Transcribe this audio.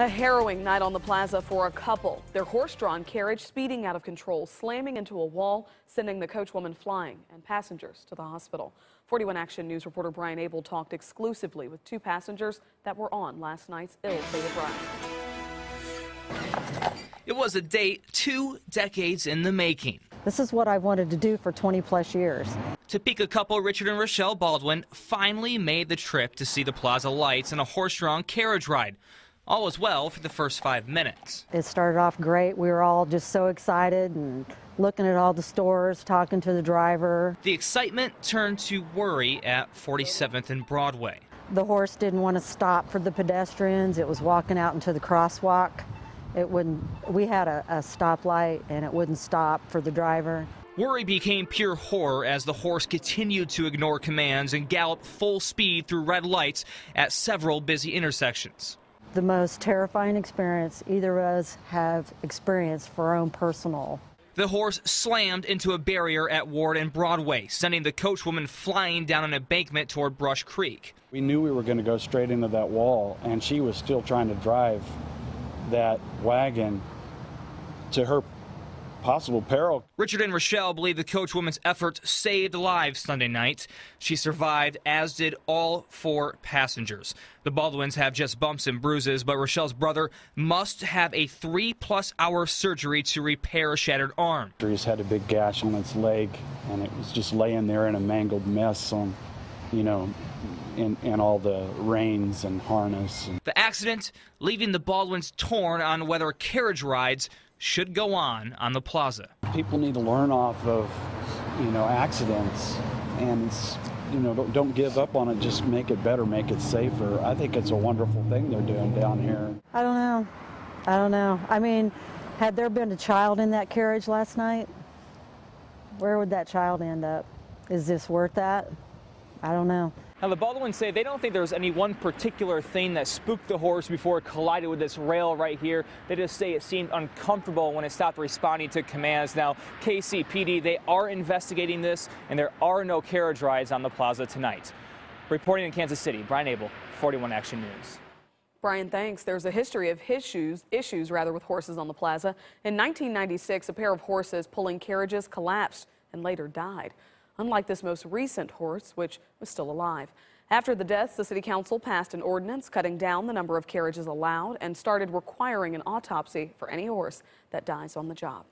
A harrowing night on the plaza for a couple. Their horse-drawn carriage speeding out of control, slamming into a wall, sending the coachwoman flying and passengers to the hospital. 41 Action News reporter Brian Abel talked exclusively with two passengers that were on last night's ill-fated ride. It was a date 2 decades in the making. This is what I've wanted to do for 20-plus years. Topeka couple Richard and Rochelle Baldwin finally made the trip to see the plaza lights in a horse-drawn carriage ride. All was well for the first 5 minutes. It started off great. We were all just so excited and looking at all the stores, talking to the driver. The excitement turned to worry at 47th and Broadway. The horse didn't want to stop for the pedestrians. It was walking out into the crosswalk. It wouldn't. We had a stoplight and it wouldn't stop for the driver. Worry became pure horror as the horse continued to ignore commands and galloped full speed through red lights at several busy intersections. The most terrifying experience either of us have experienced for our own personal. The horse slammed into a barrier at Ward and Broadway, sending the coachwoman flying down an embankment toward Brush Creek. We knew we were going to go straight into that wall, and she was still trying to drive that wagon to her possible peril. Richard and Rochelle believe the coachwoman's efforts saved lives Sunday night. She survived, as did all 4 passengers. The Baldwins have just bumps and bruises, but Rochelle's brother must have a 3+ hour surgery to repair a shattered arm. He's had a big gash on its leg, and it was just laying there in a mangled mess on, you know, in all the reins and harness. The accident leaving the Baldwins torn on whether carriage rides should go on the plaza. People need to learn off of, you know, accidents, and, you know, don't give up on it. Just make it better, make it safer. I think it's a wonderful thing they're doing down here. I don't know. I mean, had there been a child in that carriage last night, where would that child end up? Is this worth that? I don't know. Now, the Baldwins say they don't think there's any one particular thing that spooked the horse before it collided with this rail right here. They just say it seemed uncomfortable when it stopped responding to commands. Now, KCPD, they are investigating this, and there are no carriage rides on the plaza tonight. Reporting in Kansas City, Brian Abel, 41 Action News. Brian, thanks. There's a history of issues with horses on the plaza. In 1996, a pair of horses pulling carriages collapsed and later died. Unlike this most recent horse, which was still alive. After the deaths, the City Council passed an ordinance cutting down the number of carriages allowed and started requiring an autopsy for any horse that dies on the job.